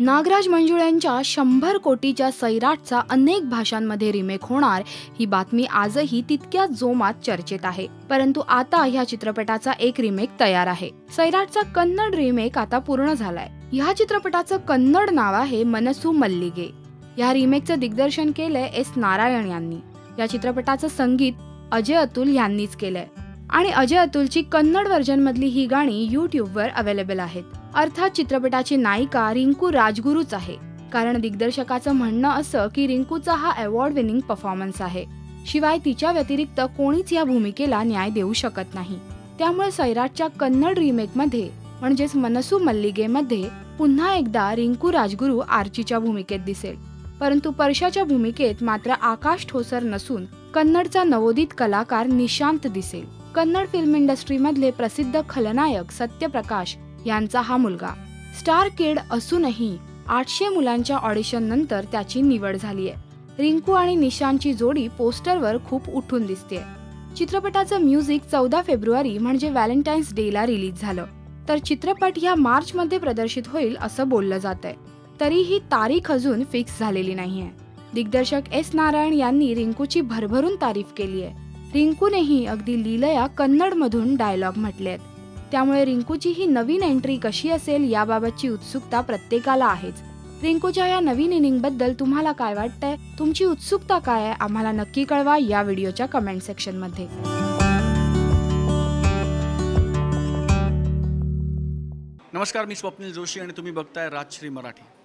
नागराज मंजुळ्यांच्या 100 कोटीच्या सैराटचा अनेक भाषांमध्ये रिमेक होणार ही बातमी आजही तितक्याच जोमात चर्चेत आहे। परंतु आता ह्या चित्रपटाचा एक रिमेक तयार आहे। सैराटचा कन्नड रिमेक आता पूर्ण झालाय। ह्या चित्रपटाचं कन्नड नाव आहे मनसू मल्लीगे। या रिमेकचं दिग्दर्शन केलंय एस नारायण यांनी। या चित्रपटाचं संगीत अजय अतुल यांनीच केलंय आणि अजय अतुलची कन्नड व्हर्जन मधली ही गाणी यूट्यूबवर अवेलेबल आहेत। अर्थात चित्रपटाची नायिका रिंकू राजगुरुच आहे, कारण दिग्दर्शकाचं म्हणणं असं की रिंकूचा हा अवॉर्ड विनिंग परफॉर्मन्स आहे। शिवाय तिच्या व्यतिरिक्त कोणीच या भूमिकेला न्याय देऊ शकत नाही। त्यामुळे सैराटच्या कन्नड रिमेक मध्ये म्हणजेच मनसू मल्लीगे मध्ये पुन्हा एकदा रिंकू राजगुरु आर्चीच्या भूमिकेत दिसेल। परंतु परशाच्या भूमिकेत मात्र आकाश ठोसर नसून कन्नडचा नवोदित कलाकार निशांत दिसेल। कन्नड फिल्म इंडस्ट्री मधले प्रसिद्ध खलनायक सत्यप्रकाश यांचा हा मुलगा स्टार किड असूनही 800 मुलांच्या ऑडिशन नंतर त्याची निवड झाली आहे। रिंकू आणि निशांतची जोडी पोस्टरवर खूप उठून दिसते। चित्रपटाचं म्युझिक 14 फेब्रुवारी म्हणजे व्हॅलेंटाईन्स डे ला रिलीज झालं, तर चित्रपट ह्या मार्च मध्ये प्रदर्शित होईल असं बोललं जातंय। तरी ही तारीख अजून फिक्स झालेली नाहीये। दिग्दर्शक एस नारायण यांनी रिंकूची भरभरून तारीफ केली आहे। रिंकूनेही अगदी लीलया कन्नडमधून डायलॉग म्हटलेत। त्यामुळे रिंकूची ही नवीन एंट्री कशी असेल याबाबतची उत्सुकता प्रत्येकाला आहेच। रिंकूच्या या नवीन इनिंगबद्दल तुम्हाला काय वाटतंय, तुमची उत्सुकता काय आहे आम्हाला नक्की कळवा या व्हिडिओच्या कमेंट सेक्शनमध्ये। नमस्कार, मी स्वप्निल जोशी आणि तुम्ही बघताय राजश्री मराठी।